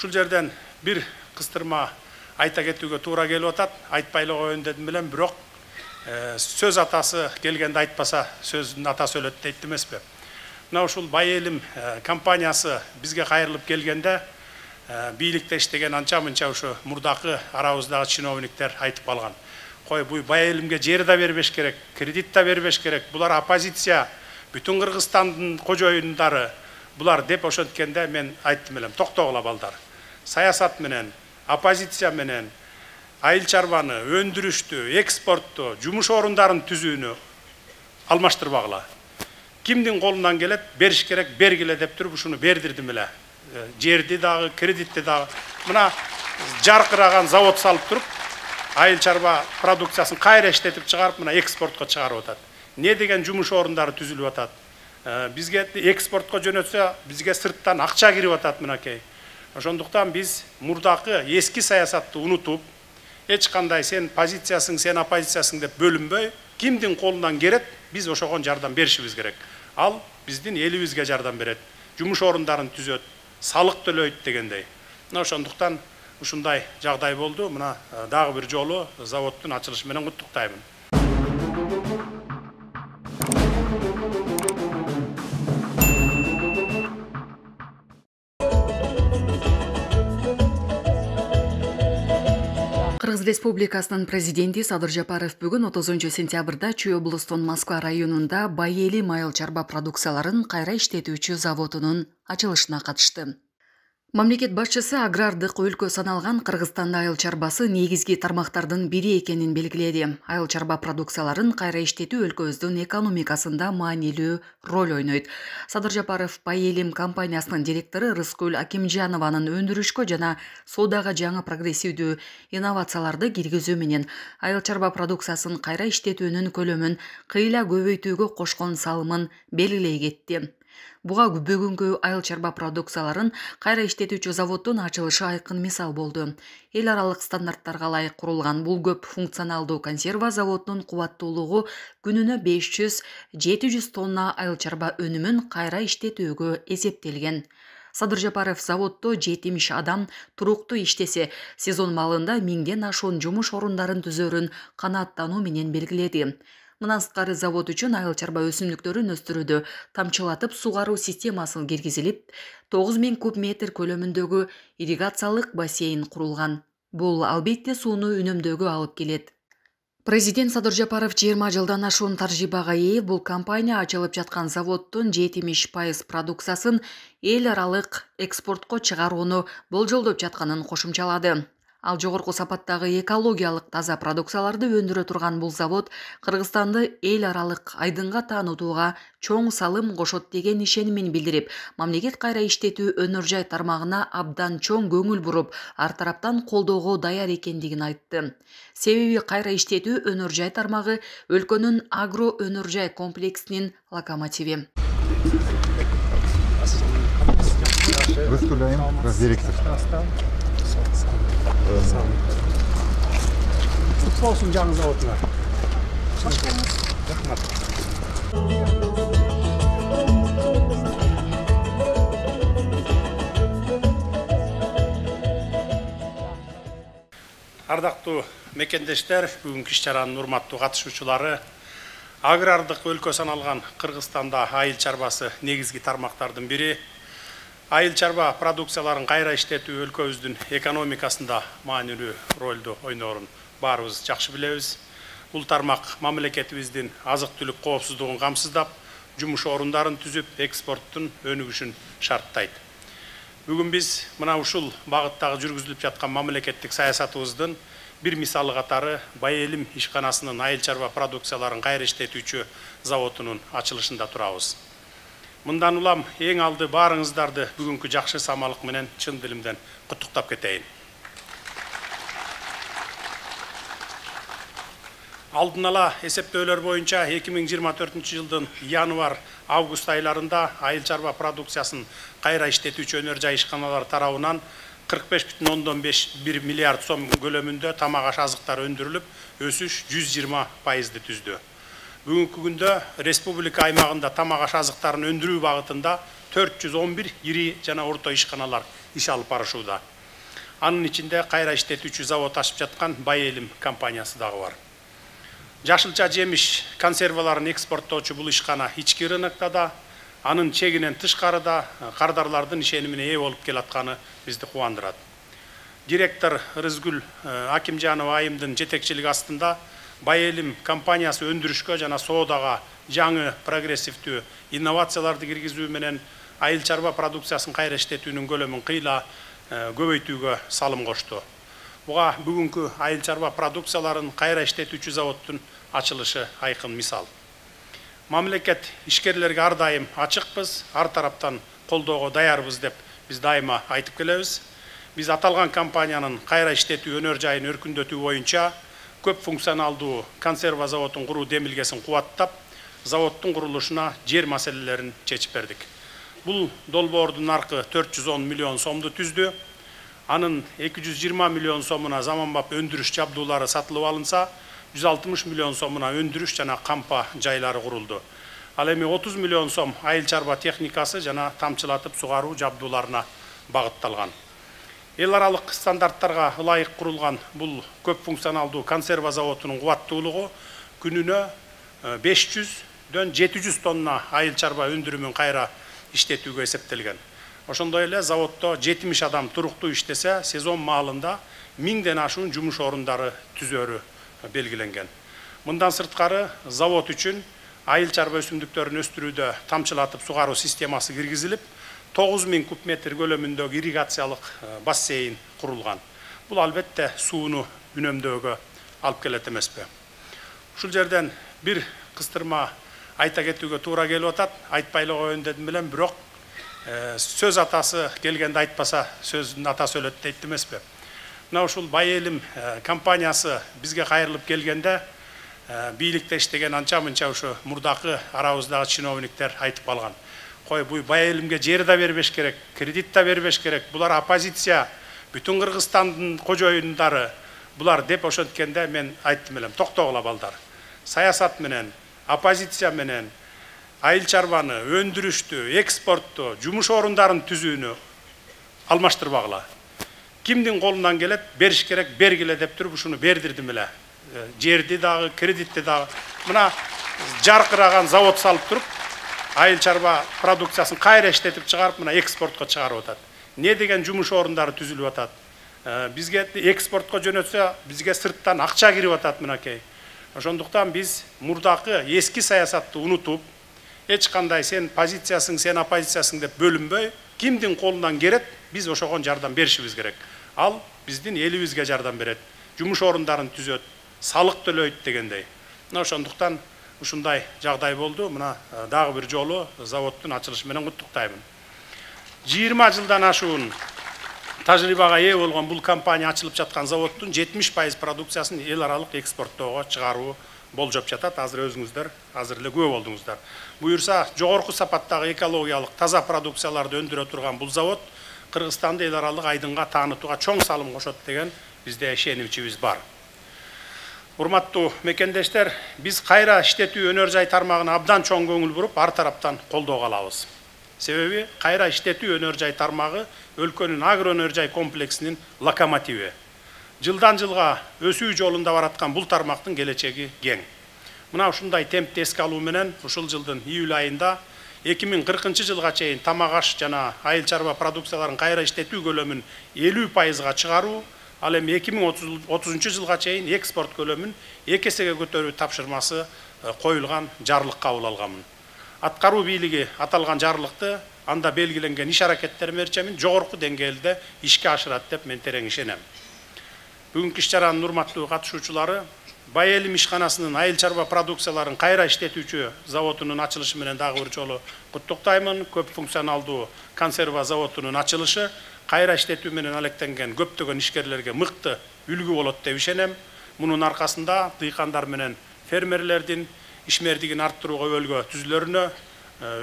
Шул жерден бир кыстырма айта кетүүгө туура келип атат. Айтпайлы коеюн дедим белем, бирок сөз атасы келгенде айтпаса сөздүн атасы өлөт дейт эмеспи. Мына ушул Бай Элим компаниясы бизге кайрылып келгенде бийликте иштеген анча-мынча ушу мурдакы арабыздагы чиновниктер айтып алган. Кой бул Бай Элимге жер да бербеш керек, кредит да бербеш керек. Булар оппозиция, бүтүн Кыргызстандын кожоюндары. Булар деп ошенткенде мен айттым элем, токтогула балдар. Саясат менен, оппозиция менен айыл чарбаны, өндүрүштү, экспортту, жумуш орундарын түзүүнү алмаштырбагыла. Кимдин колунан келет, бериш керек, бергиле деп туруп ушуну бердирдим эле. Жерди дагы, кредитти дагы. Мына жаркыраган завод салып туруп, айыл чарба продукциясын кайра иштетип чыгарып, мына экспортко чыгарып атат. Не деген жумуш орундары түзүлүп атат? Бизге экспортко жөнөтсө, бизге сырттан акча кирип атат мынакей. Ошондуктан биз мурдакы эски саясатты унутуп, эч кандай сен позициясың, сен оппозициясың деп бөлүнбөй, кимдин колунан келет, биз ошого жардам беришибиз керек. Ал биздин элибизге жардам берет, жумуш орундарын түзөт, салык төлөйт дегендей. Мына ошондуктан ушундай жагдай болду. Мына дагы бир жолу заводдун ачылышы менен куттуктаймын. Кыргыз Республикасынын президенти Садыр Жапаров бүгүн 30 сентябрда Чүй облусунун Москва районунда Бай Элим айыл чарба продукцияларын кайра иштетүүчү заводунун ачылышына катышты. Мамлекет башчысы агрардык өлкө саналган Кыргызстанда айыл чарбасы негизги тармактардын бири экенин белгиледи. Айыл чарба продукцияларын кайра иштетүү өлкөбүздүн экономикасында маанилүү роль ойнойт. Садыр Жапаров Бай Элим компаниясынын директору Рыскүл Акимжанованын өндүрүшкө жана содага жаңы прогрессивдүү инновацияларды киргизүү менен айыл чарба продукциясын кайра иштетүүнүн көлөмүн кыйла көбөйтүүгө кошкон салымын белгилей кетти. Буга бүгүнкү айыл чарба продукцияларын кайра иштетүүчү заводдун ачылышы айкын мисал болду. Эл аралык стандарттарга ылайык курулган бул көп функционалдуу консерва заводдун кубаттуулугу күнүнө 500-700 тонна айыл чарба өнүмүн кайра иштетүүгө эсептелген. Садыр Жапаров заводто 70 адам туруктуу иштесе, сезон малында 1000ден ашуун жумуш орундарын түзөрүн канааттануу менен белгиледи. Мындан сырткары завод үчүн айыл чарба өсүмдүктөрүн өстүрүүдө тамчылатып сугаруу системасы киргизилип, 9000 куб метр көлөмүндөгү ирригациялык бассейн курулган. Бул албетте сууну үнөмдөөгө алып келет. Президент Садыр Жапаров 20 жылдан ашуун тажрыйбага ээ бул компания ачылып жаткан заводдун 70% продукциясын эл аралык экспортко чыгарууну болжолдоп жатканын кошумчалады. Ал жогорку сапаттагы экологиялык таза продукцияларды өндүрө турган бул завод Кыргызстанды эл аралык айдынга таанытууга чоң салым кошот деген ишенимин билдирип, мамлекет кайра иштетүү өнөр-жай тармагына абдан чоң көңүл буруп, ар тараптан колдоого даяр экендигин айтты. Себеби кайра иштетүү өнөр-жай тармагы өлкөнүн агро өнөр-жай комплексинин локомотиви. Выступаем как директор. Құтболсын жаңы зауытына. Ардактуу мекендештер, бүгүнкү иш-чаранын урматтуу катышуучулары, агрардык өлкө саналган Кыргызстанда айыл чарбасы негизги тармактардын бири. Айыл чарба продукцияларын кайра иштетүү өлкөбүздүн экономикасында маанилүү ролду ойнорун баарыбыз жакшы билебиз. Бул тармак мамлекетибиздин азык-түлүк коопсуздугун камсыздап, жумуш орундарын түзүп, экспорттун өнүгүшүн шарттайт. Бүгүн биз мына ушул багыттагы жүргүзүлүп жаткан мамлекеттик саясатыбыздын бир мисалы катары Бай Элим ишканасынын айыл чарба продукцияларын кайра иштетүүчү заводунун ачылышында турабыз. Мындан улам эң алды баарыңыздарды бүгүнкү жакшы самалык менен чын дилимден куттуктап кетейин. Алдын ала эсептөөлөр боюнча 2024 жылдын январ-август айларында айыл чарба продукциясын кайра иштетүүчү өнөр-жай ишканалар тарабынан 45,5 миллиард сом көлөмүндө тамак аш азыктар өндүрүлүп, өсүш 120%-ды түздү. Бүгүнкү күндө республика аймагында тамак аш азыктарын өндүрүү багытында 411 ири жана орто ишканалар иш алып барышууда. Анын ичинде кайра иштетүүчү завод ашып жаткан Бай Элим компаниясы дагы бар. Жашылча жемиш консерваларын экспорттоочу бул ишкана ички рынокто да, анын чегинен тышкарыда кардарлардын ишенимине ээ болуп келатканы бизди кубандырат. Директор Рыскүл Акимжанова айымдын жетекчилиги астында Бай Элим компаниясы өндүрүшкө жана соодага жаңы прогрессивдүү инновацияларды киргизүү менен айыл чарба продукциясын кайра иштетүүнүн көлөмүн кыйла көбөйтүүгө салым кошту. Буга бүгүнкү айыл чарба продукцияларын кайра иштетүүчү заводтун ачылышы айкын мисал. Мамлекет ишкерлерге ар дайым ачыкпыз, ар тараптан колдоого даярбыз деп биз дайыма айтып келебиз. Биз аталган компаниянын кайра иштетүү өнөр жайын өркүндөтүү боюнча көп функционалдуу консерва заводун куруу демилгесин кубаттап, заводтун курулушуна жер маселелерин чечип бердик. Бул долбоордун наркы 410 миллион сомду түздү. Анын 220 миллион сомуна заманбап өндүрүш жабдуулары сатылып алынса, 160 миллион сомуна өндүрүш жана кампа жайлары курулду. Ал эми 30 миллион сом айыл чарба техникасы жана тамчылатып сугаруу жабдууларына багытталган. Эл аралык стандарттарга ылайык курулган бул көп функционалдуу консерва заводунун кубаттуулугу күнүнө 500-700 тонна айыл чарба өндүрүмүн кайра иштетүүгө эсептелген. Ошондой эле заводто 70 адам туруктуу иштесе, сезон маалында 1000ден ашуун жумуш орундары түзөрү белгиленген. Мындан сырткары завод үчүн айыл чарба өсүмдүктөрүн өстүрүүдө тамчылатып сугаруу системасы киргизилип, 9000 куб метр көлөмүндөгү ирригациялык бассейн курулган. Бул албетте сууну үнөмдөөгө алып келет эмеспи. Ушул жерден бир кыстырма айта кетүүгө туура келип атат, айтпайлы коеюн дедим белем, бирок сөз атасы келгенде айтпаса сөздүн атасы өлөт дейт эмеспи. Мына ушул Бай Элим компаниясы бизге кайрылып келгенде бийликте иштеген анча-мынча ушу мурдакы арабыздагы чиновниктер айтып алган. Кой бул Бай Элимге жер да бербеш керек, кредит да бербеш керек. Булар оппозиция, бүтүн Кыргызстандын кожоюндары, булар деп ошенткенде мен айттым элем, токтогула балдар. Саясат менен, оппозиция менен, айыл чарбаны, өндүрүштү, экспортту, жумуш орундарын түзүүнү алмаштырбагыла. Кимдин колунан келет, бериш керек, бергиле деп туруп ушуну бердирдим эле. Жерди дагы, кредитти дагы. Мына жаркыраган завод салып туруп, айыл чарба продукциясын кайра иштетип чыгарып, мына экспортко чыгарып атат. Не деген жумуш орундары түзүлүп атат. Бизге экспортко жөнөтсө, бизге сырттан акча кирип атат мынакей. Ошондуктан биз мурдакы эски саясатты унутуп, эч кандай сен позициясың, сен оппозициясың деп бөлүнбөй, кимдин колунан келет, биз ошого жардам беришибиз керек. Ал биздин элибизге жардам берет, жумуш орундарын түзөт, салык төлөйт дегендей. Мына ошондуктан ушундай жагдай болду. Мына дагы бир жолу заводтун ачылышы менен куттуктаймын. 20 жылдан ашуун тажрыйбага ээ болгон бул компания ачылып жаткан заводтун 70% продукциясын эл аралык экспорттоого чыгаруу болжоп жатат. Азыр өзүңүздөр азыр эле күбө болдуңуздар. Буюрса жогорку сапаттагы экологиялык таза продукцияларды өндүрө турган бул завод Кыргызстанды эл аралык айдынга таанытууга чоң салым кошот деген бизде ишенимчибиз бар. Урматтуу мекендештер, биз кайра иштетүү өнөр жай тармагына абдан чоң көңүл буруп, ар тараптан колдоо алабыз. Себеби кайра иштетүү өнөр жай тармагы өлкөнүн агро өнөр жай комплексинин локомотиви. Жылдан жылга өсүү жолунда бараткан бул тармактын келечеги кең. Мына ушундай темпти эске алуу менен ушул жылдын июль айында 2040 жылга чейин тамак аш жана айыл чарба продукцияларын кайра иштетүү көлөмүн 50%га чыгаруу, ал эми 2030 жылга чейин экспорт көлөмүн 2 эсеге көтөрүү тапшырмасы коюлган жарлык кабыл алганмын. Аткаруу бийлиги аталган жарлыкты анда белгиленген иш аракеттер мерчемин жогорку деңгээлде ишке ашырат деп мен терең ишенем. Бүгүнкү иш-чаранын урматтуу катышуучулары, Бай Элим ишканасынын айыл чарба продукцияларын кайра иштетүүчү заводунун ачылышы менен дагы бир жолу куттуктаймын. Көп функционалдуу консерва заводунун ачылышы кайра иштетүү менен алектенген көптөгөн ишкерлерге мыкты үлгү болот деп ишенем. Мунун аркасында дыйкандар менен фермерлердин ишмердигин арттырууга өбөлгө түзүлөрүнө,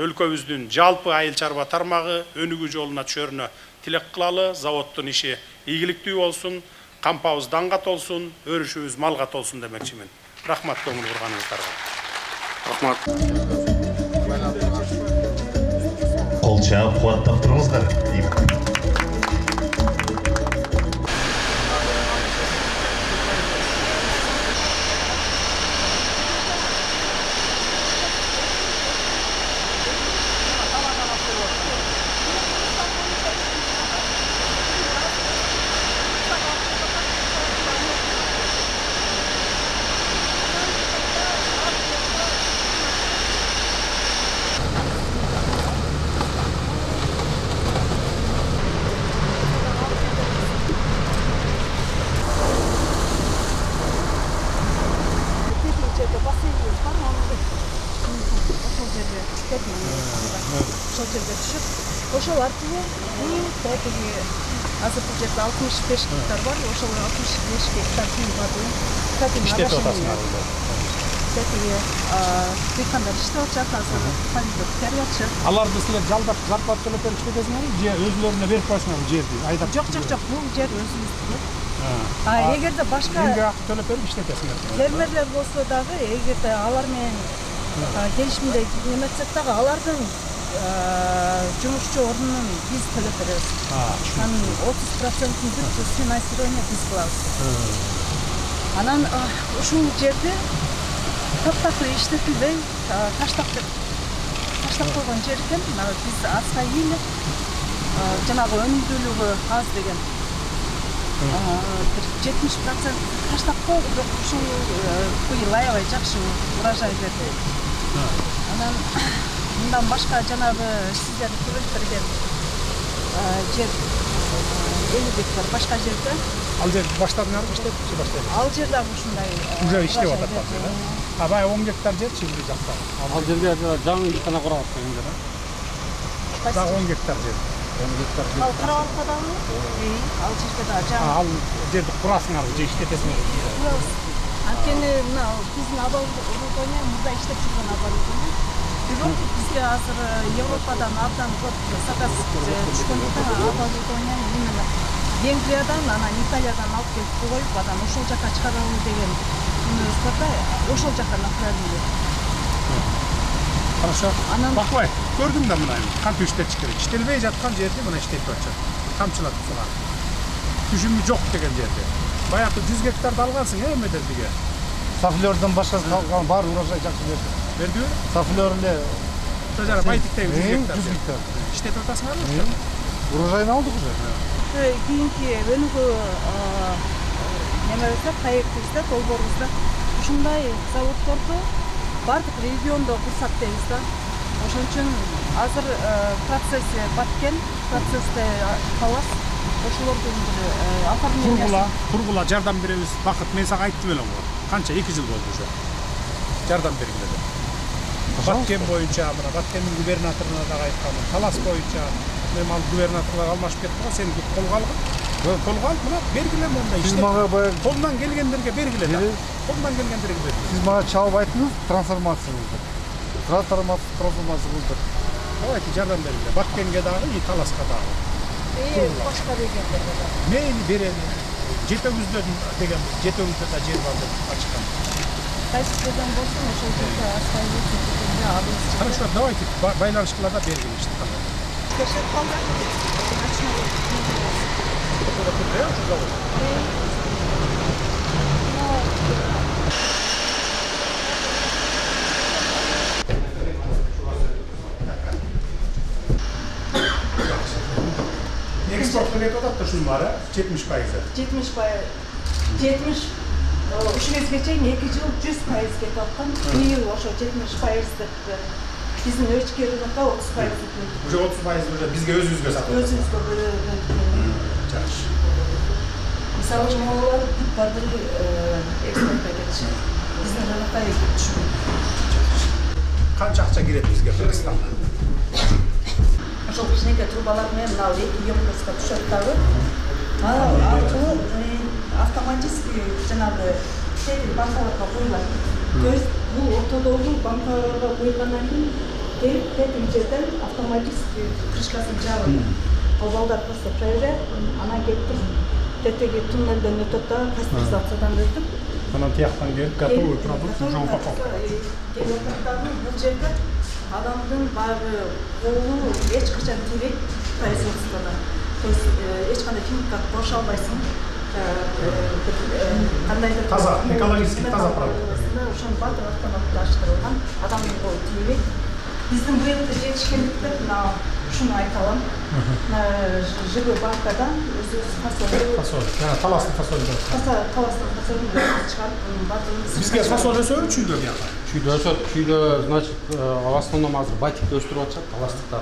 өлкөбүздүн жалпы айыл чарба тармагы өнүгүү жолуна түшөрүнө тилек кылалы. Заводтун иши ийгиликтүү болсун, кампабыз даңга толсун, өрүшүбүз малга толсун демекчимин. Рахмат көңүл бурганыңыздарга. Рахмат. шелтерге түшүп ошол аркылуу азыр бул жерде 65 гектар бар, ошол 65 гектардын баарын сатып алабыз. А егер да башка фермерлер болсо дагы, эгер да алар менен келишимде эмесек дагы, алардын жумушчу ордунун биз төлөп беребиз. Анын 30%-ын бүт финансирование биз кылабыз. Анан ушул жерде таптакыр иштетилбей таштап койгон жер экен. Биз аска ийилип жанагы өнүмдүүлүгү аз деген 70% таштап койдук, бирок ушул куй аябай жакшы урожай берди. Анан мындан башка жанагы сиздер көрүп берген жер 50 гектар башка жерде. Ал жер баштарынан иштеп баштайбыз. Ал жер дагы ушундай уже иштеп атат. Абай 10 гектар жер чимди жакта. Ал жерде жаңы ишкана курабыз деген жер. Дагы 10 гектар жер. Ал карабалка дагы? Ал жерде да жаңы. Ал жерди курасыңар, же иштетесиңер. Анткени мына биздин оборудование, мурда иштеп жүргөн оборудование. Бирок бизге азыр Европадан абдан көп заказ түшкөндүктөн оборудование именно Венгриядан, анан Италиядан алып келип коюп, анан ошол жака чыгаралы деген мыныбызда ошол жакка направили. Хорошо. Бакпай, көрдүм да мына кантип иштетиш керек. Иштелбей жаткан жерди мына иштетип атышат. Камчылатып салат. Түшүмү жок деген жерде. Баягы 100 гектарды алгансың, эме дедиге. Сафлерден башкасы калган баары урожай жакшы берди. Бердиби? Сафлер эле тажара байтиктеги 100 гектар. Иштетип атасыңарбы? Урожайын алдык уже. Кийинки өнүгө немеребизде, проектибизде, долбоорубузда ушундай заводдорду бардык региондо курсат дейбиз да. Ошон үчүн азыр процесси баткен, процессте талас, ошолордун оформлениясы. Кургула жардам беребиз. Бакыт, мен сага айттым эле го. Канча 2 жыл болду уже. Жардам бергиле деп. Баткен боюнча, мына Баткендин губернаторуна дагы айтканмын. Талас боюнча, мен ал губернаторлук алмашып кетти, сен колго алып, мына бергиле монда иштеп. Колдон келгендерге бергиле да. Колдон келгендерге бергиле. Сиз мага чалып айттыңыз, трансформацияны. Трансформация болду. Давайте жардам бергиле. Баткенге дагы, Таласка дагы. Башка региондорго дагы. Мейли берели. Жетөгүздө деген, жетөгүздө да жер бар деп ачкан. Кайсыдан болсун, ошол жерде аскайып кеткенде алып. Хорошо, давайте байланышкыла да бергиле ишти кандай. Кешет калды. Экспорт кылет атат да ушул бары 70%. 70 ушубизге чейин 2 жыл 100% кетип аткан. Быйыл ошо 70% деп биздин өчкөрүнүкө 30% деп. Уже 30% уже бизге өзүбүзгө сатып. Өзүбүзгө бөлөт. Жакшы. Мисалы үчүн алар бүт бардык экспортко кетишет. Биздин жанактай түшүп. Канча акча кирет бизге Кыргызстандан? Ошол кичинекей трубалар менен мына емкостко түшөт дагы. Аркылуу автоматически жанагы банкаларга коюлат. То есть бул ортодогу банкаларга койгандан кийин келип тетиги жерден автоматически крышкасын жабып, балдар просто проверяет, анан келип тетиги туннелден өтөт да, пастеризациядан өтүп. Анан тияктан келип готовый продукт уже упаковка. Бул жерде адамдын баары колу эч качан тийбейт производствода. То есть эч кандай химикат коюша албайсың. Кандайдыр таза, экологически таза продукт. Ошону баары автоматташтырылган, адамдын колу тийбейт. Биздин быйылкы жетишкендиктен мына ушуну айта алам. Жыгы бакадан өзүбүз фасоль, Таластын фасолун. Таластын фасолун чыгарып, баардыгын. Бизге фасоль өсөбү чүйдө бияка? Чүйдө өсөт. Чүйдө, значит, в основном азыр байтикти өстүрүп атышат, Таластыкта.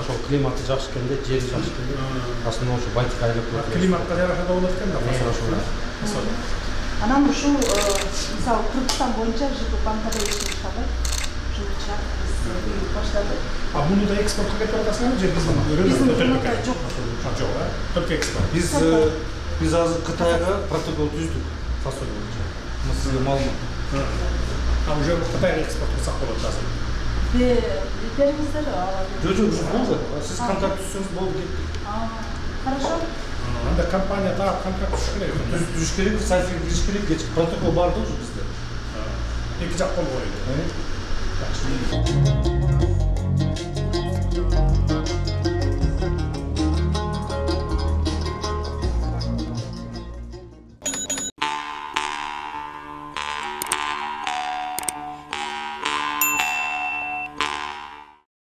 Ошол климаты жакшы экенде, жери жакшы экенде, основном ушу байтик айлап болот. Климатка жараша болот экен да фасоль. Анан ушул мисалы Кыргызстан боюнча жыгы бакада өсүп чыгат. Жыгы чыгат. баштады. А буну да экспортка кетип атасыңбы же биздин? Биз азыр Кытайга протокол түздүк фасоль боюнча. Мисалы малмы. А уже Кытайга экспорт кылсак болот азыр. Бериңиздер. Жок, жок, сиз контакт түзсөңүз болуп кетти. Хорошо. Анда компания таап контракт түзүш керек. Түзүш керек, сайтка кириш керек, протокол бар да бизде. Эки жак кол болот. Жакшы.